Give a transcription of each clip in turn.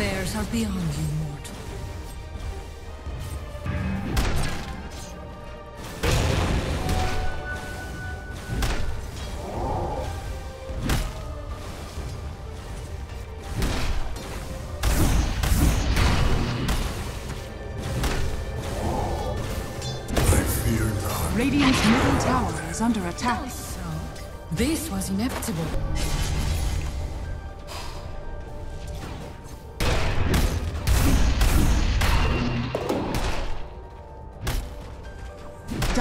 prayers are beyond you. Radiant's middle tower is under attack. So, this was inevitable.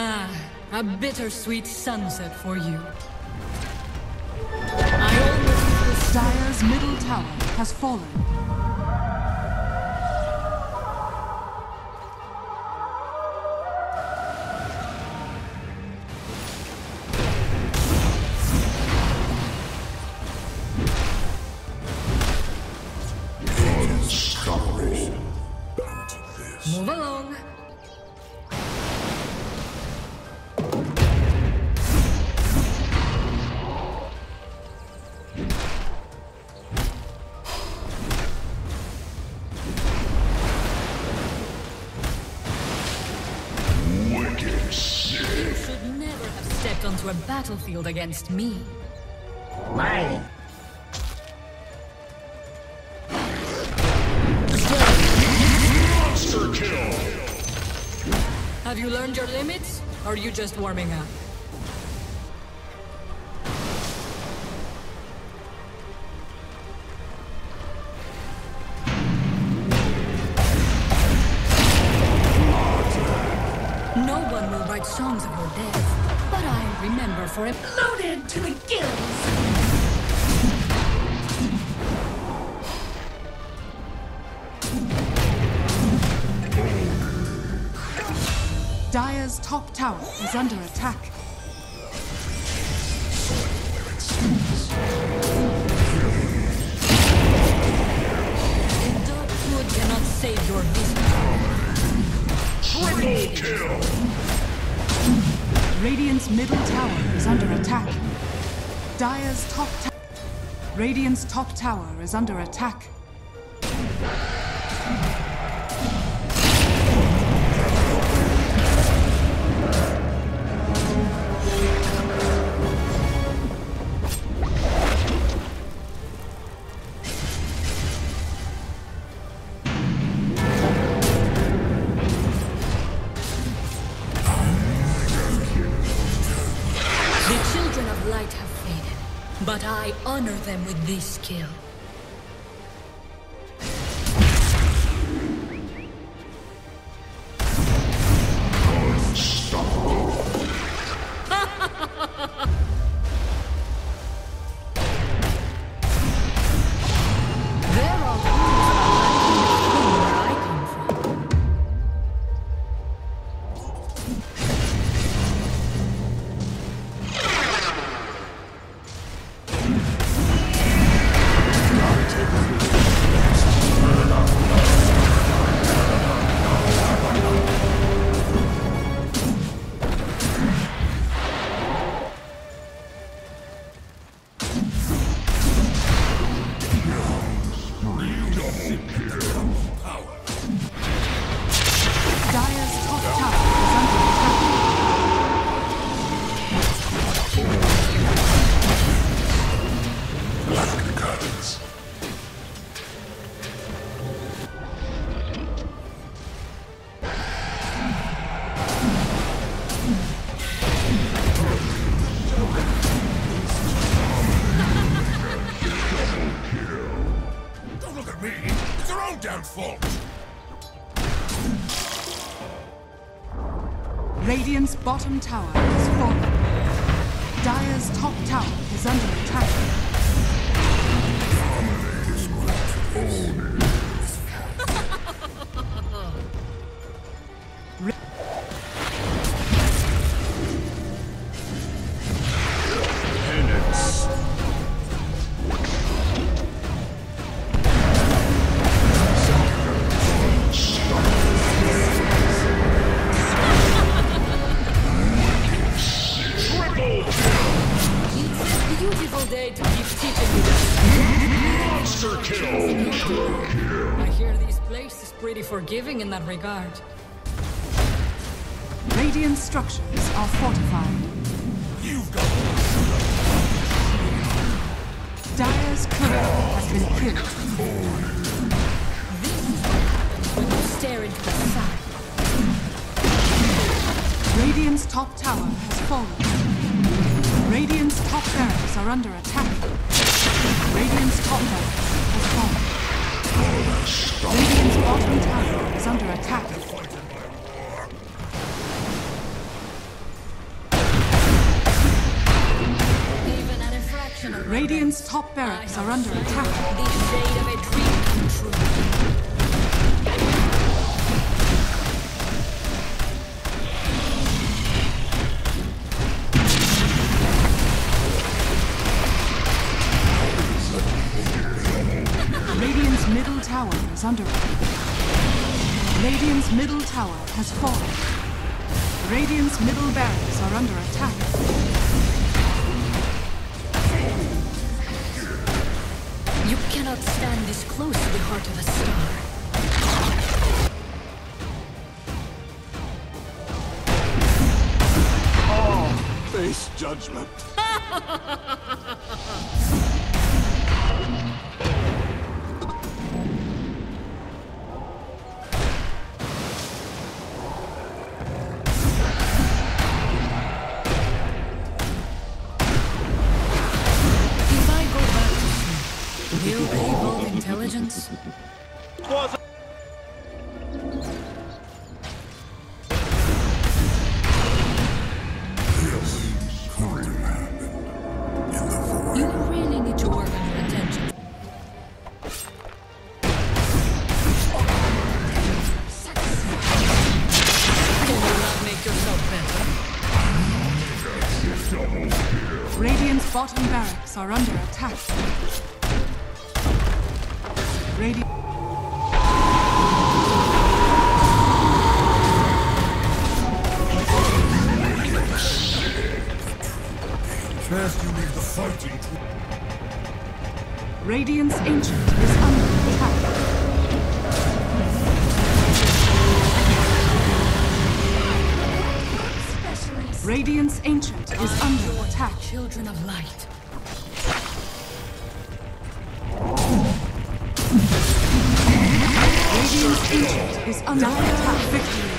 Ah, a bittersweet sunset for you. Dire's middle tower has fallen. Move along. Wicked sick. You should never have stepped onto a battlefield against me. Why? Have you learned your limits, or are you just warming up? No one will write songs of your death, but I remember for it. Loaded to the gills! Dire's top tower is under attack. The dark wood cannot save your business. Triple kill! Radiant's middle tower is under attack. Radiant's top tower is under attack. But I honor them with this kill. Radiant's bottom tower is falling. Dire's top tower is under attack. pretty forgiving in that regard. Radiant structures are fortified. You've got it. Dire's courier has been killed. This is what happens when you stare into the sun. Radiant's top tower has fallen. Radiant's top barracks are under attack. Radiant's top barracks has fallen. Radiant's bottom tower is under attack. Radiant's top barracks are under attack. The shade of a dream come true. Radiant's middle tower is under attack. Radiant's middle tower has fallen. Radiant's middle barracks are under attack. You cannot stand this close to the heart of a star. Oh, face judgment. Intelligence. You really need to work on your attention. You will not make yourself better. Radiant's bottom barracks are under attack. Radiant. First you leave the fighting to... Radiant's Ancient is under attack. Radiant's Ancient is under attack. Children of Light. Radiant's Ancient is under attack. Victory.